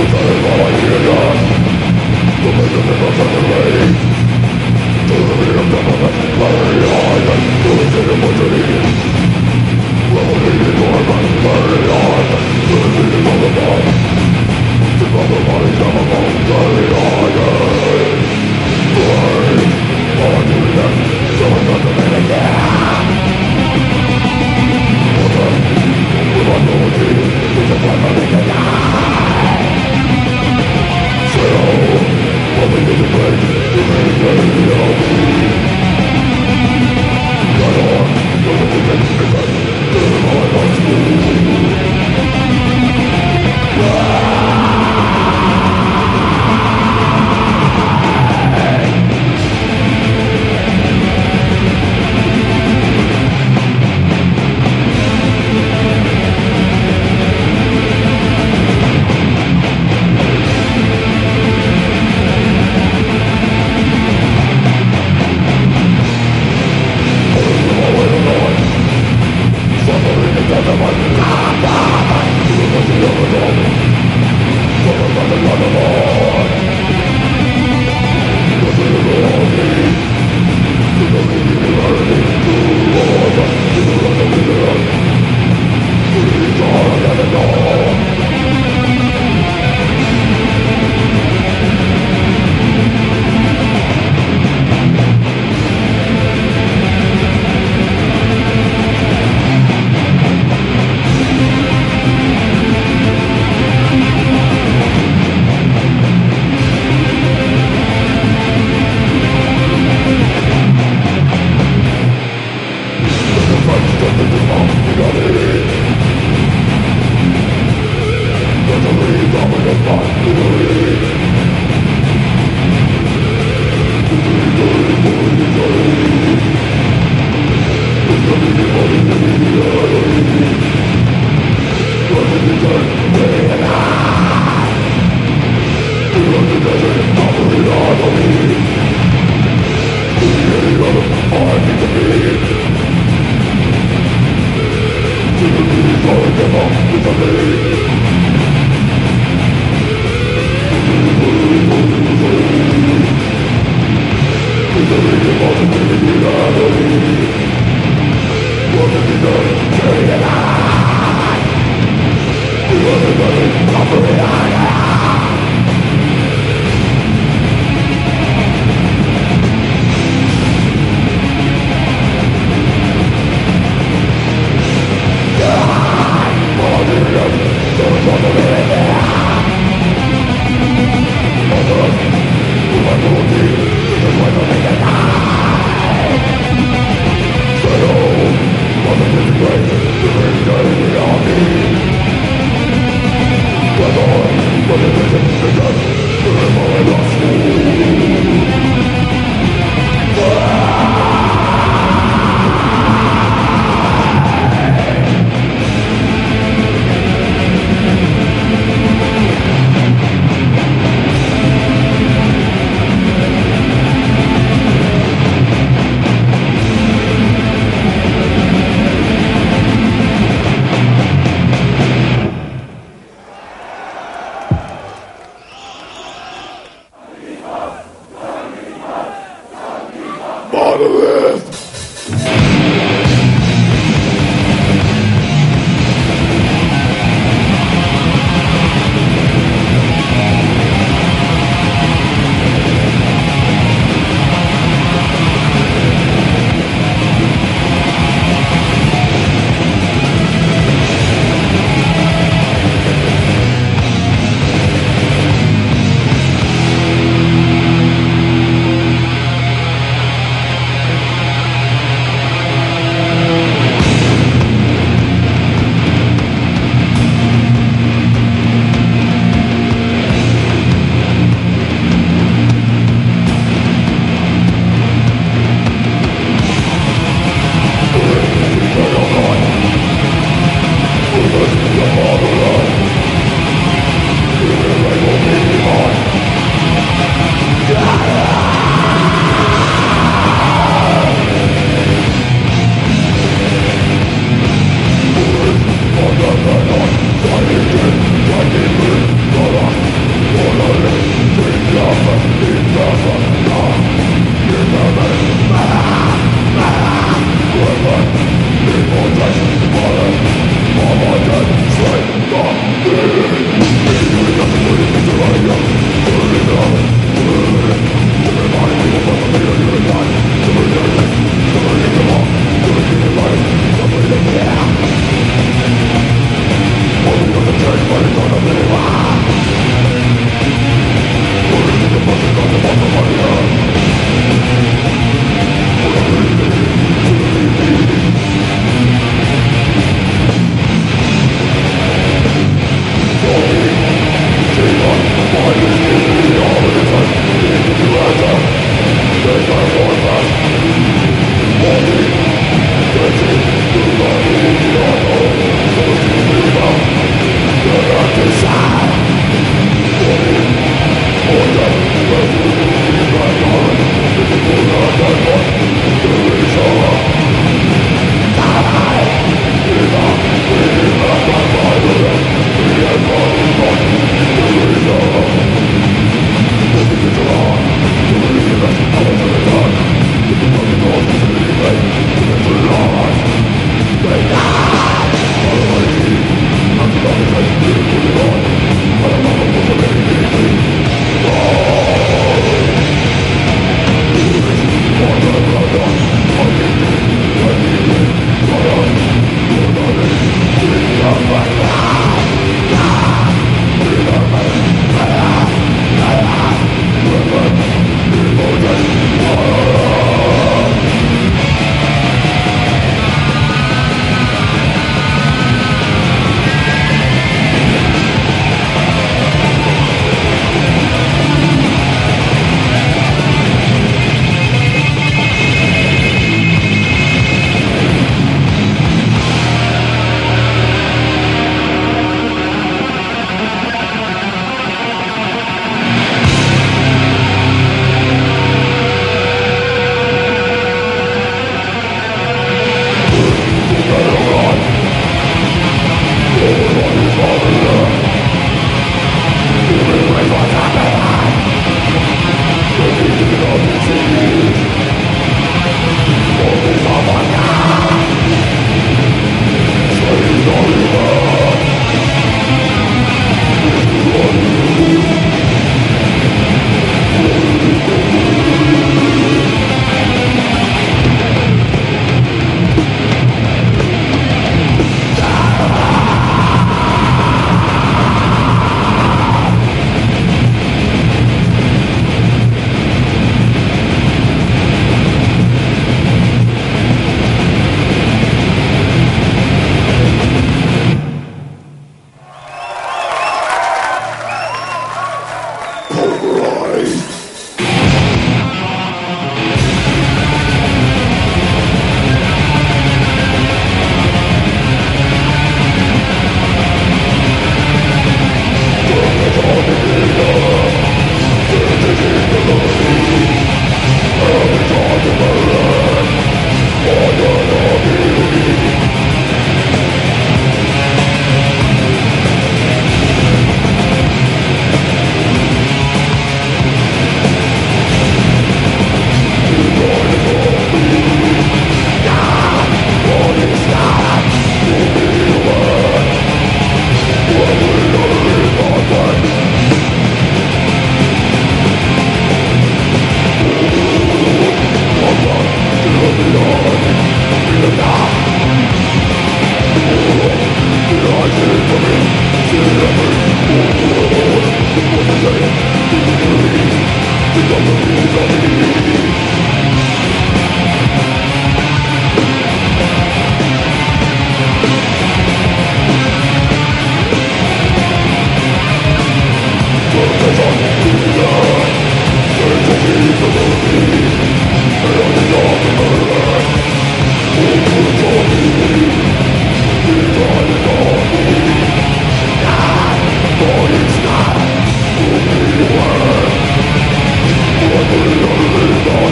We're going.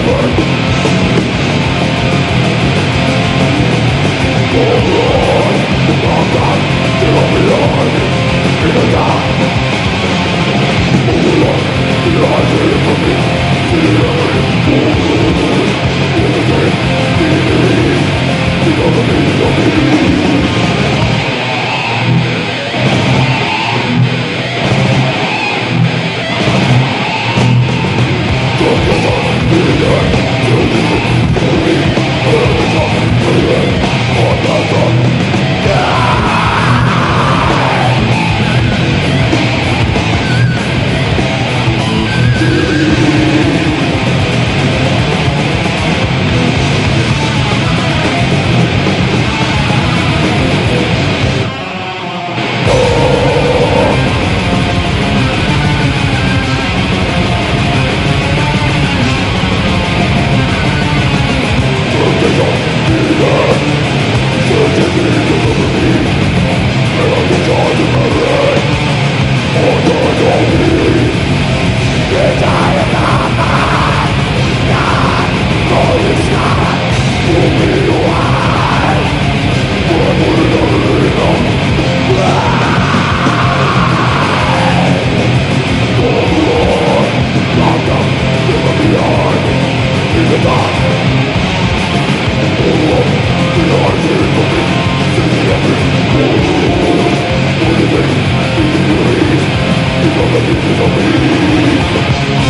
What Don't be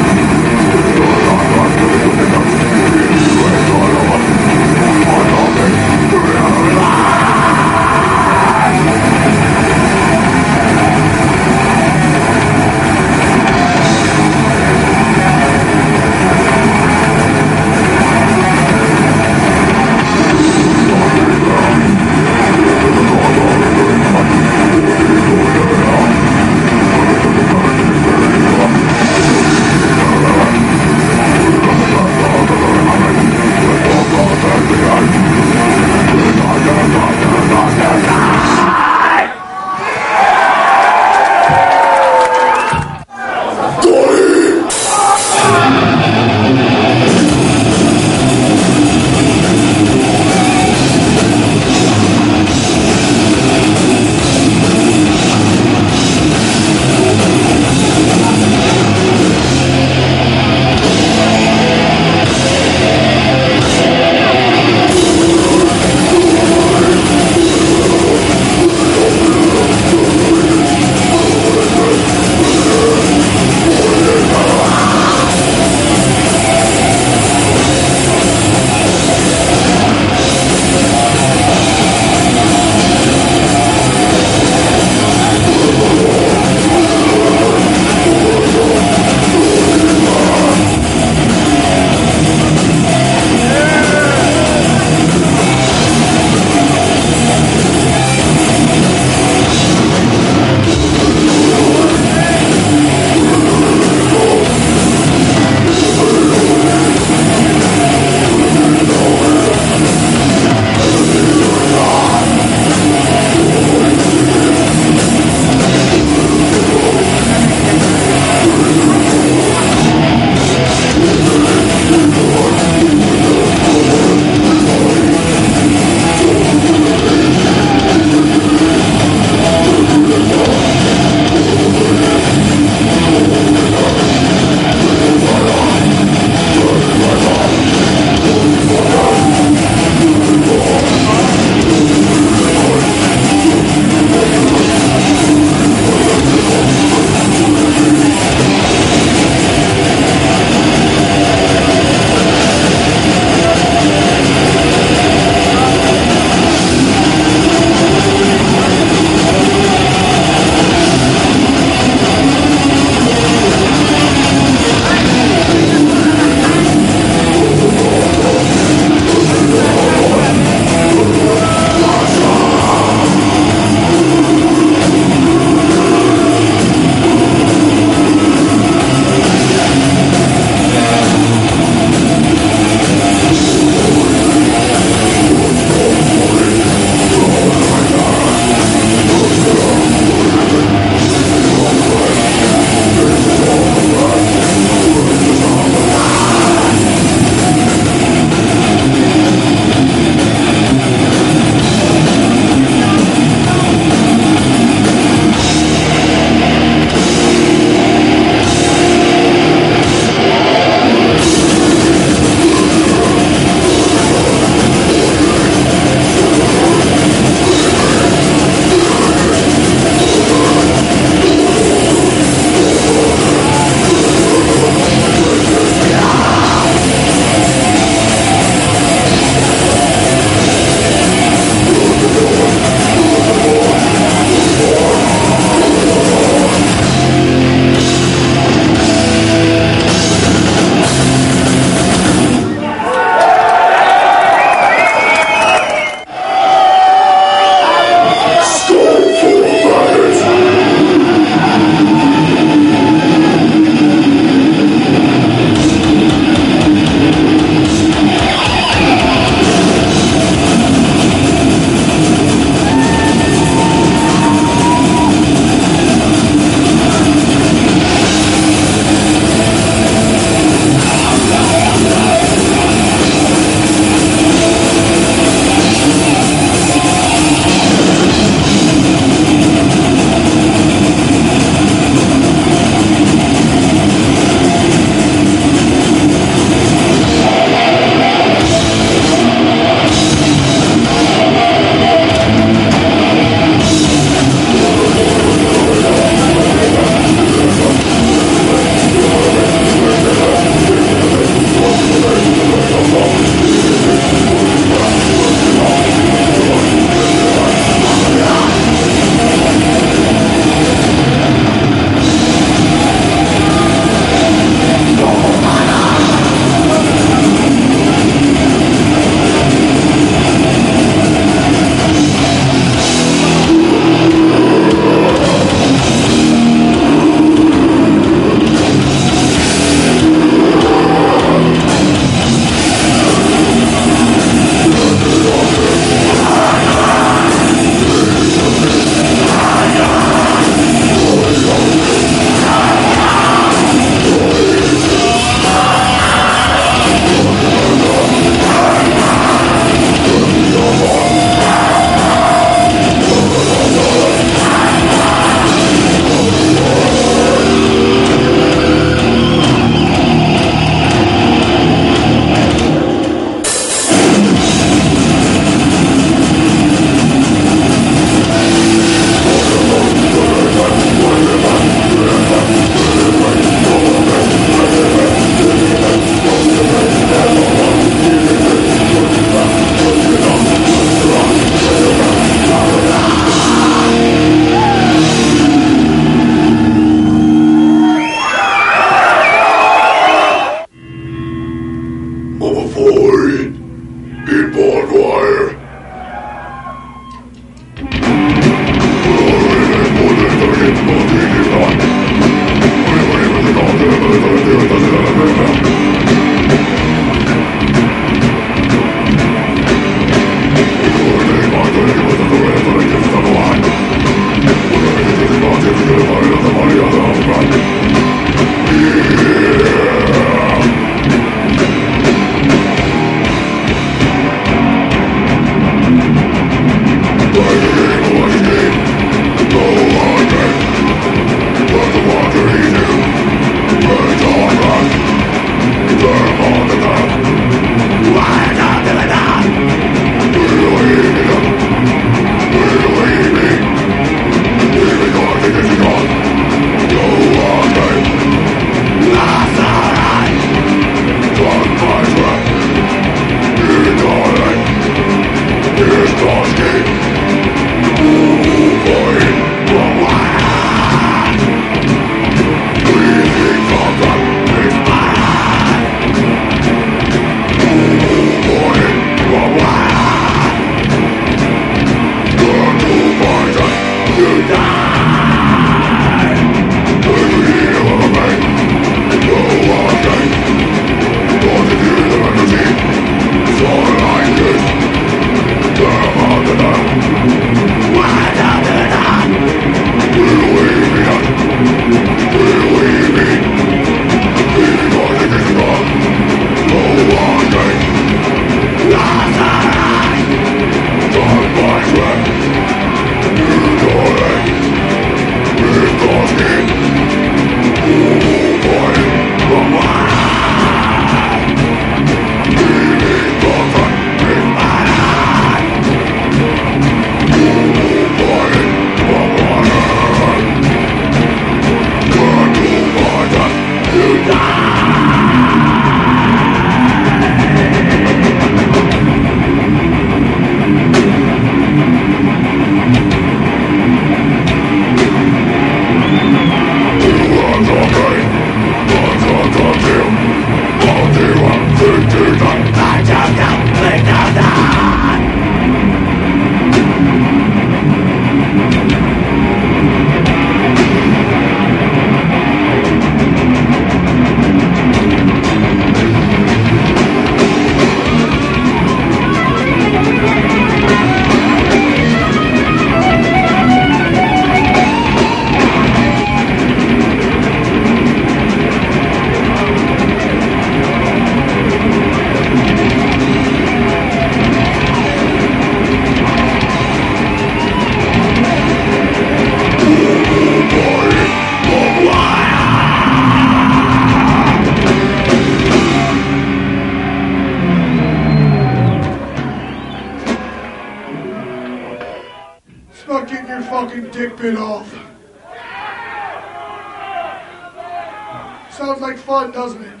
Sounds like fun, doesn't it?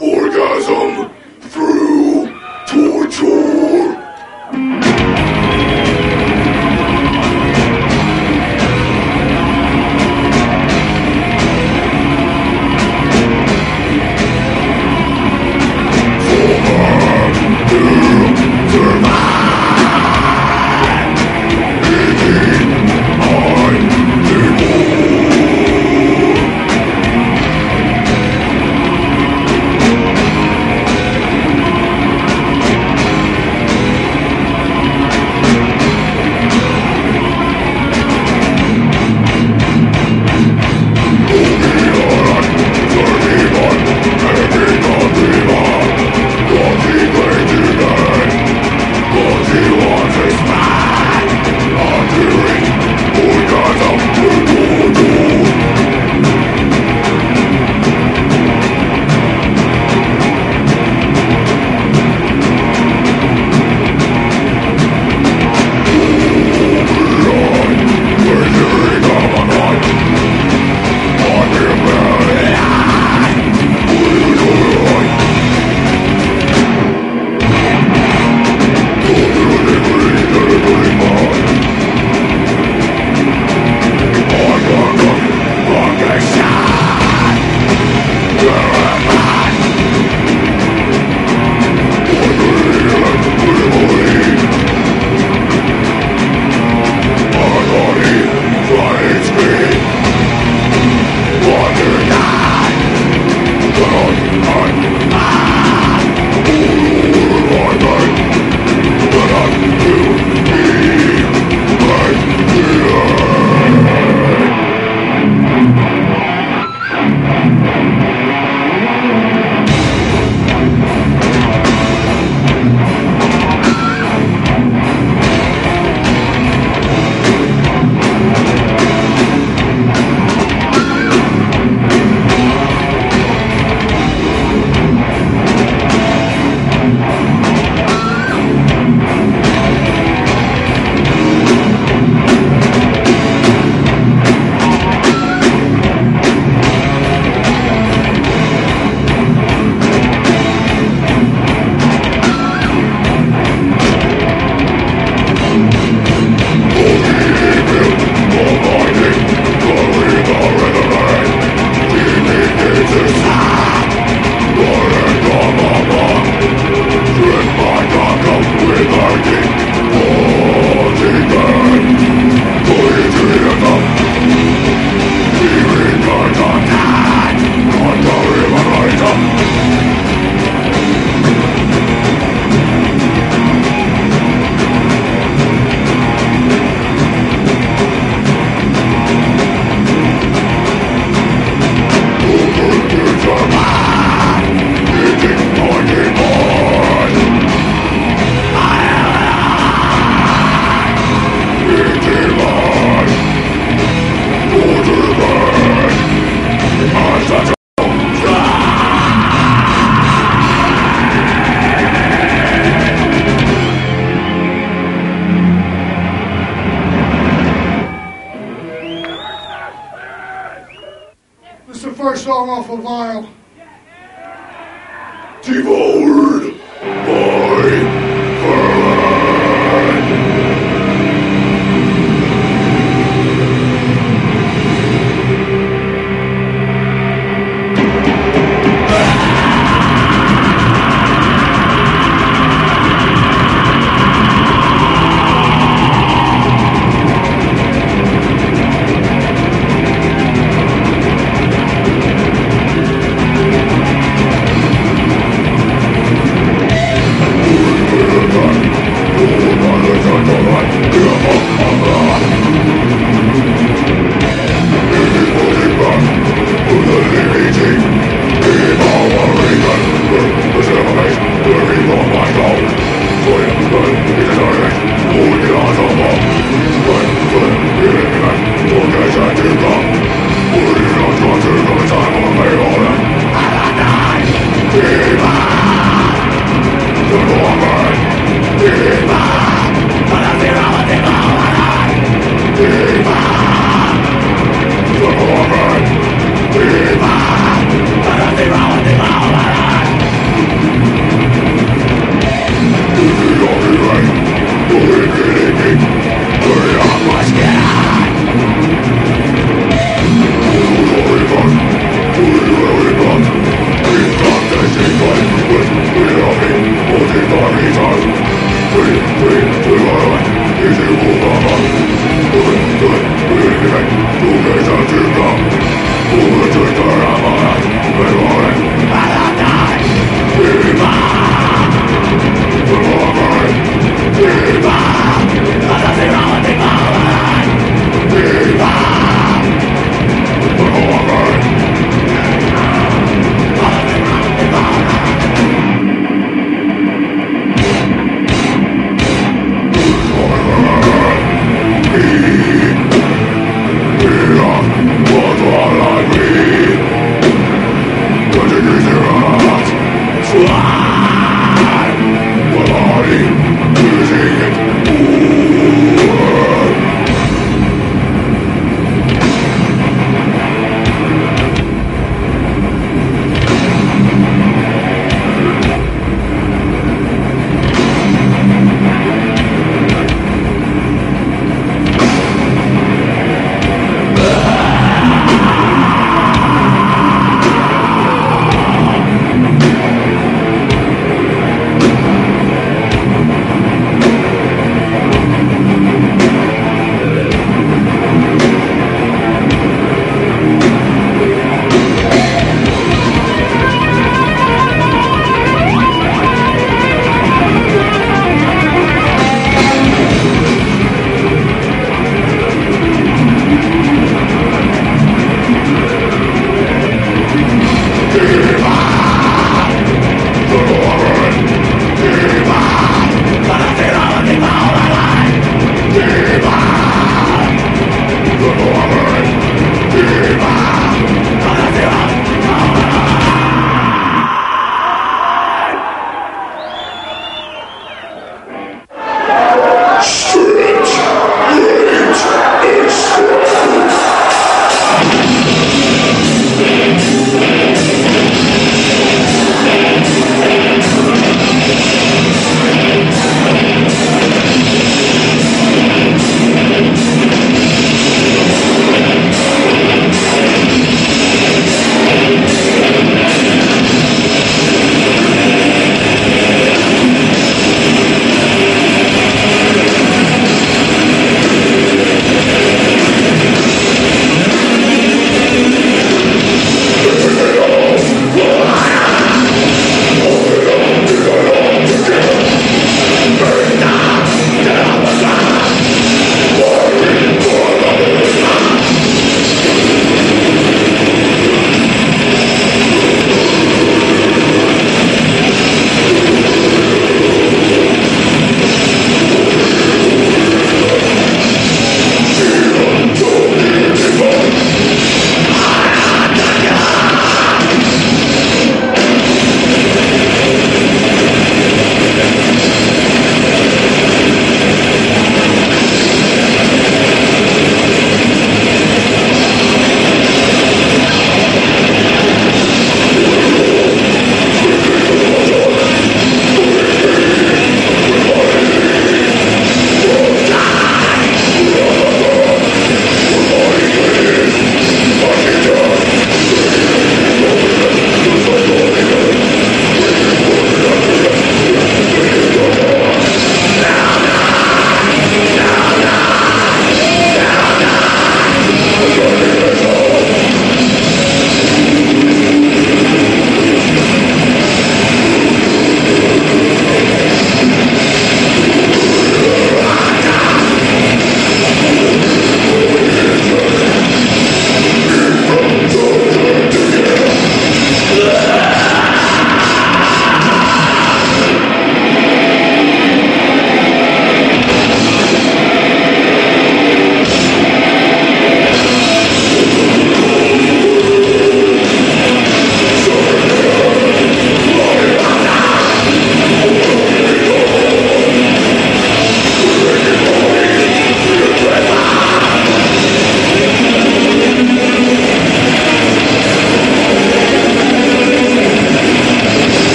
Orgasm through torture!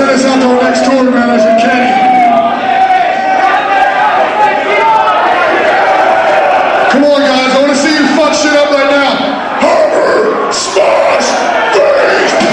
send us out to our next tournament as we can. Come on, guys. I want to see you fuck shit up right now. Hammer, smash, face.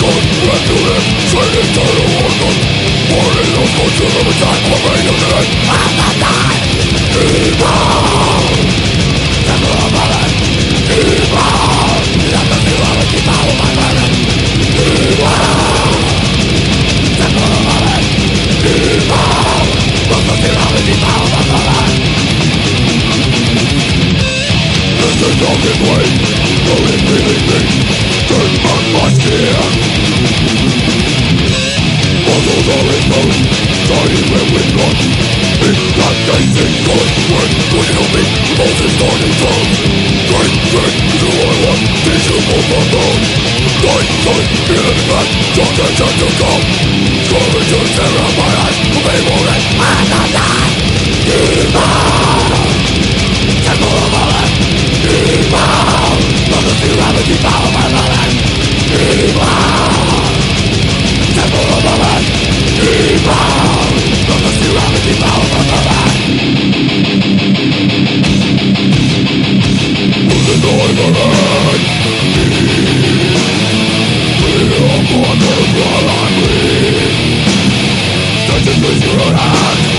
All God, where to live, turn eternal organ. Born in those cultures of a time, a reign of death. I'm not dying. Evil. Devil of my life. Evil. Let the theology power my merit. Evil. Devil of my life. Evil. Let the theology power my merit. This is the darkest way, don't it believe me? Turn back my spear. Puzzles are imposed, dying where we've gone. It's not tasting good, work, will you help me? Both is starting from great thing, do I want? Did you move my bone? Night, in the back, don't attempt to come. Scrolling to tear out my eyes, but they won't end. I'm not dying. Evil! Temple of my life. Evil! Love the theology power of my life. Evil! Temple of my life. Evil! Love the theology power of my life. Who's the noise of life? We are born to run on me. Such a place you're at.